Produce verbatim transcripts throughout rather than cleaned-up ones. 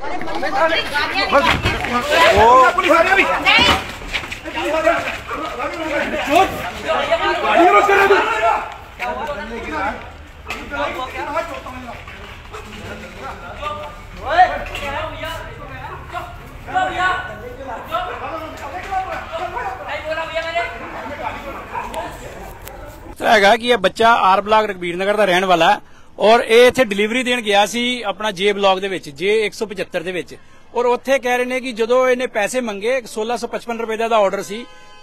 है कि यह बच्चा आर ब्लॉक रघबीरनगर का रहने वाला है और यह इत्थे डिलीवरी देने गया सी अपना जे ब्लॉक दे विच जे एक सौ पचहत्तर दे विच और उत्थे कह रहे ने कि जदों इहने पैसे मंगे सोलह सौ पचपन रुपए दा आर्डर सी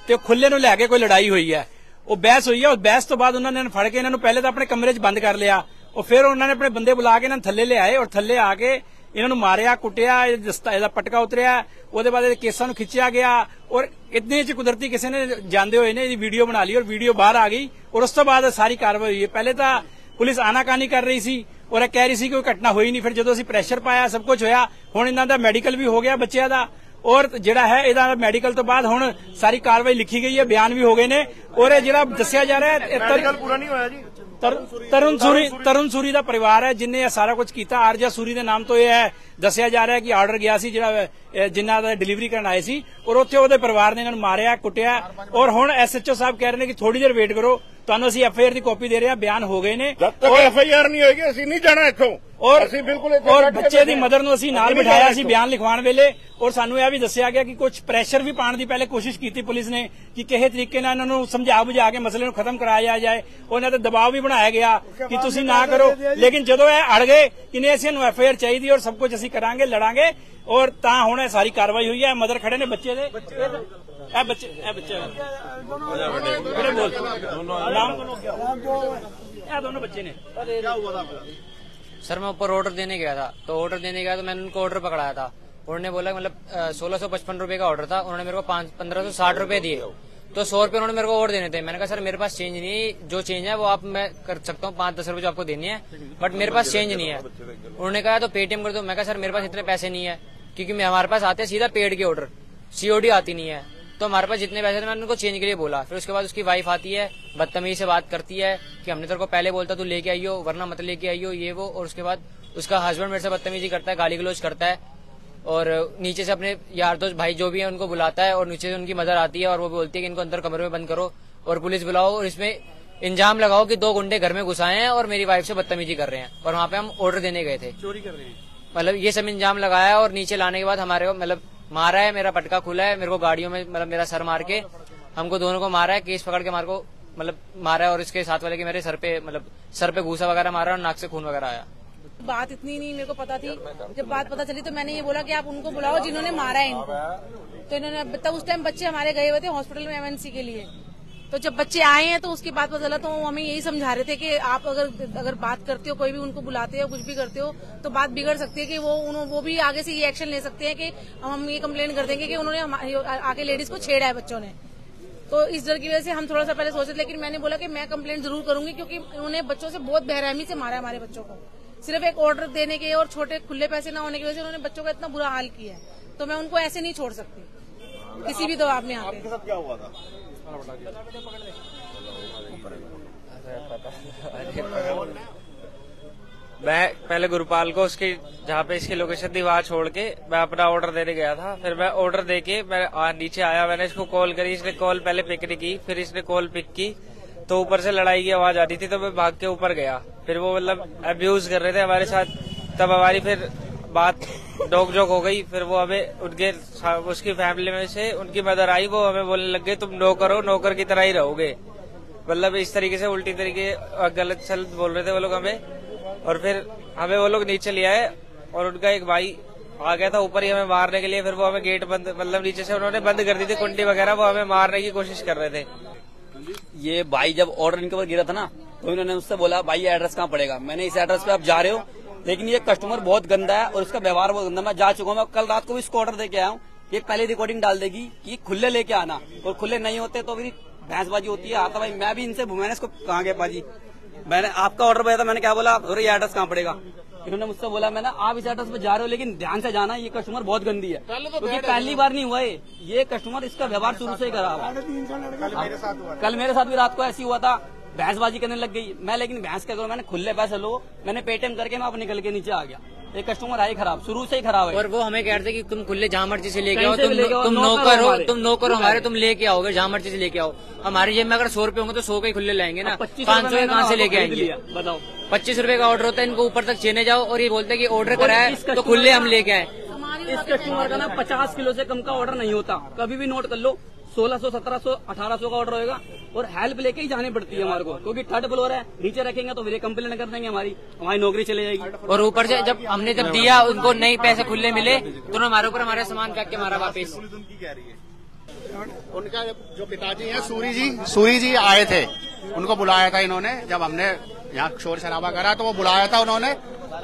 ते खुले नूं लैके कोई लड़ाई हुई है। वह बहस हुई है, उस बहस तो बाद उन्होंने फड़ के इन्होंने पहले तो अपने कमरे च बंद कर लिया और फिर उन्होंने अपने बंदे बुला के इन्होंने थले ले आए और थले आके इन्होंने मारिया कुटिया, इसदा पटका उतरिया, उसदे बाद केसां नूं खिंचिया गया और इतने च कुदरती किसी ने जांदे होए ने इहदी वीडियो बना ली और वीडियो बाहर आ गई और उस तो बाद सारी कार्रवाई हुई है। पहले तो पुलिस आनाकानी कर रही सी और कह रही सी कोई घटना हुई नहीं, फिर जदों असीं प्रैशर पाया सब कुछ होया। हुण इन्हां दा मैडिकल भी हो गया बच्चियां दा और जिहड़ा है इहदा मैडिकल तो बाद हुण सारी कार्रवाई लिखी गई है, बयान भी हो गए ने और जिहड़ा दस्सिया जा रहा है मैडिकल पूरा नहीं होया जी। तरुण सूरी तरुण सूरी का परिवार है जिन्हें सारा कुछ किया। आरजा सूरी के नाम तो यह है दसिया जा रहा है कि आर्डर गया सी जिहड़ा जिन्हां दा डिलीवरी करन आए सी और उत्थे उहदे परिवार ने इन्हां नूं मारिया कुटिया और हुण एसएचओ साहब कह रहे ने कि थोड़ी देर वेट करो, तुहानूं असीं एफआईआर की कॉपी दे रहे हैं, बयान हो गए ने। जब तक एफआईआर नहीं होगी असीं नहीं जाना इत्थों और असीं बिल्कुल और बच्चे दी मदर नूं असीं नाल बिठाया सी बयान लिखवाण वेले और सानूं यह भी दस्सिया गया कि कुछ प्रैशर भी पाने की पहले कोशिश की पुलिस ने कि किसी तरीके नाल इन्हां नूं समझा बुझा के मसले नूं खत्म कराया जाए। उन्हां ते दबाव भी बनाया गया कि तुसीं ना करो, लेकिन जदों यह अड़ गए कि नहीं असीं नूं एफआईआर चाहिए और सब कुछ असीं करांगे लड़ांगे और तां हुण सारी कार्रवाई हुई है। मदर खड़े ने बच्चे दे ए बच्चे ए बच्चे बोले बोल नाम ए दोनों बच्चे ने। सर मैं ऊपर ऑर्डर देने गया था, तो ऑर्डर देने गया तो मैंने उनको ऑर्डर पकड़ाया था। उन्होंने बोला मतलब सोलह सौ पचपन रूपये का ऑर्डर था, उन्होंने मेरे को पंद्रह सौ साठ रूपये दिए तो सौ रूपये उन्होंने मेरे को और देने थे। मैंने कहा सर मेरे पास चेंज नहीं है, जो चेंज है वो आप मैं कर सकता हूँ, पांच दस रूपये जो आपको देनी है, बट मेरे पास चेंज नहीं है। उन्होंने कहा तो पेटीएम कर दो। मैं कहा सर मेरे पास इतने पैसे नहीं है क्योंकि हमारे पास आते हैं सीधा पेड के ऑर्डर, सीओडी आती नहीं है, तो हमारे पास जितने पैसे थे मैंने उनको चेंज के लिए बोला। फिर उसके बाद उसकी वाइफ आती है, बदतमीजी से बात करती है कि हमने तेरे को पहले बोलता तू लेके आई हो वरना मत लेके आई हो ये वो। और उसके बाद उसका हस्बैंड मेरे से बदतमीजी करता है, गाली गलौज करता है और नीचे से अपने यार दोस्त भाई जो भी है उनको बुलाता है और नीचे से उनकी मदर आती है और वो बोलती है कि इनको अंदर कमरे में बंद करो और पुलिस बुलाओ और इसमें इंजाम लगाओ कि दो गुंडे घर में घुसाए हैं और मेरी वाइफ से बदतमीजी कर रहे हैं और वहाँ पे हम ऑर्डर देने गए थे, चोरी कर रहे हैं, मतलब ये सब इंजाम लगाया। और नीचे लाने के बाद हमारे मतलब मारा है, मेरा पटका खुला है, मेरे को गाड़ियों में मतलब मेरा सर मार के हमको दोनों को मारा है, केस पकड़ के मारे को मतलब मारा है और इसके साथ वाले के मेरे सर पे मतलब सर पे घूसा वगैरह मारा और नाक से खून वगैरह आया। बात इतनी नहीं मेरे को पता थी, जब बात पता चली तो मैंने ये बोला कि आप उनको बुलाओ जिन्होंने मारा है इनको। तो इन्होंने तब उस टाइम बच्चे हमारे गए हुए थे हॉस्पिटल में एमरजेंसी के लिए, तो जब बच्चे आए हैं तो उसके बाद पता चला, तो हमें यही समझा रहे थे कि आप अगर अगर बात करते हो कोई भी उनको बुलाते हो कुछ भी करते हो तो बात बिगड़ सकती है कि वो वो भी आगे से ये एक्शन ले सकते हैं कि हम ये कंप्लेंट कर देंगे कि उन्होंने आगे लेडीज को छेड़ा है बच्चों ने। तो इस डर की वजह से हम थोड़ा सा पहले सोचे, लेकिन मैंने बोला कि मैं कंप्लेंट जरूर करूंगी क्योंकि उन्होंने बच्चों से बहुत बेरहमी से मारा हमारे बच्चों को, सिर्फ एक ऑर्डर देने के और छोटे खुले पैसे न होने की वजह से उन्होंने बच्चों का इतना बुरा हाल किया है। तो मैं उनको ऐसे नहीं छोड़ सकती किसी भी दबाव में। आपके साथ क्या हुआ था? मैं पहले गुरुपाल को उसकी जहाँ पे इसकी लोकेशन थी वहाँ छोड़ के मैं अपना ऑर्डर देने गया था। फिर मैं ऑर्डर देके मैं नीचे आया, मैंने इसको कॉल करी, इसने कॉल पहले पिक नहीं की, फिर इसने कॉल पिक की तो ऊपर से लड़ाई की आवाज आ रही थी तो मैं भाग के ऊपर गया। फिर वो मतलब अब्यूज कर रहे थे हमारे साथ, तब हमारी फिर बात डोक जोक हो गई। फिर वो हमें उनके उसकी फैमिली में से उनकी मदर आई, वो हमें बोलने लग गए तुम नौकर हो, नौकर की तरह ही रहोगे, मतलब इस तरीके से उल्टी तरीके गलत सलत बोल रहे थे वो लोग हमें। और फिर हमें वो लोग नीचे ले आए और उनका एक भाई आ गया था ऊपर ही हमें मारने के लिए। फिर वो हमें गेट बंद मतलब नीचे से उन्होंने बंद कर दी थी कुंडी वगैरह, वो हमें मारने की कोशिश कर रहे थे। ये भाई जब ऑर्डर इनके ऊपर गिरा था ना तो इन्होंने उससे बोला भाई ये एड्रेस कहाँ पड़ेगा, मैंने इस एड्रेस पे आप जा रहे हो, लेकिन ये कस्टमर बहुत गंदा है और इसका व्यवहार बहुत गंदा। मैं जा चुका हूँ, मैं कल रात को भी इसको ऑर्डर देके आया हूँ, ये पहले रिकॉर्डिंग डाल देगी कि खुले लेके आना और खुले नहीं होते तो फिर भैंसबाजी होती है। आता भाई मैं भी इनसे मैंने इसको कहा गया पाजी मैंने आपका ऑर्डर पाया था, मैंने क्या बोला अरे ये एड्रेस कहाँ पड़ेगा, इन्होंने मुझसे बोला मैंने आप इस एड्रेस पे जा रहे हो लेकिन ध्यान से जाना, ये कस्टमर बहुत गंदी है। क्योंकि पहली बार नहीं हुआ है ये कस्टमर, इसका व्यवहार शुरू से ही खराब है। कल मेरे साथ भी रात को ऐसी हुआ था, भैंसबाजी करने लग गई। मैं लेकिन भैंस क्या करूँ, मैंने खुले पैसे लो, मैंने पेटीएम करके मैं आप निकल के नीचे आ गया। एक कस्टमर आए खराब, शुरू से ही खराब है। और वो हमें कह रहे थे कि तुम खुले जहाँ मर्जी से लेके आओ, तुम तुम नौकर हो, तुम नौकर हमारे, तुम लेके आओगे जहाँ मर्जी से लेके आओ। हमारे जेब में अगर सौ रुपए होंगे तो सौ के खुले लाएंगे ना, पाँच सौ कहाँ से लेके आएंगे बताओ। पच्चीस रुपए का ऑर्डर होता है, इनको ऊपर तक छेने जाओ और ये बोलते हैं कि ऑर्डर कराया तो खुले हम लेके आए। इस कस्टमर का ना पचास किलो से कम का ऑर्डर नहीं होता, कभी भी नोट कर लो। सोलह सौ सत्रह सौ अठारह सौ का ऑर्डर होगा और हेल्प लेके ही जानी पड़ती है हमारे को, क्योंकि थर्ड फ्लोर है, नीचे रखेंगे तो फिर कंप्लेन कर देंगे, हमारी हमारी नौकरी चले जाएगी। और ऊपर से जब हमने जब दिया उनको नए पैसे खुले मिले तो हमारे ऊपर हमारा सामान फेंक के हमारा वापस। उनका जो पिताजी हैं सूरी जी, सूरी जी आए थे, उनको बुलाया था इन्होंने। जब हमने यहाँ शोर शराबा करा तो वो बुलाया था उन्होंने,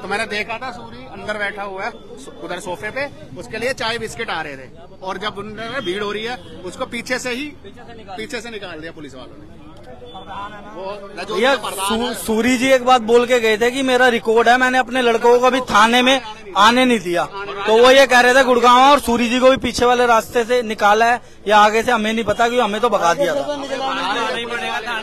तो मैंने देखा था सूरी अंदर बैठा हुआ है उधर सोफे पे, उसके लिए चाय बिस्किट आ रहे थे। और जब उन्होंने भीड़ हो रही है उसको पीछे से ही पीछे से निकाल दिया पुलिस वालों ने। वो ये सूरी जी एक बात बोल के गए थे कि मेरा रिकॉर्ड है, मैंने अपने लड़कों को भी थाने में आने नहीं दिया। तो वो ये कह रहे थे गुड़गांव और सूरी जी को भी पीछे वाले रास्ते से निकाला है या आगे से, हमें नहीं पता, क्योंकि हमें तो भगा दिया था।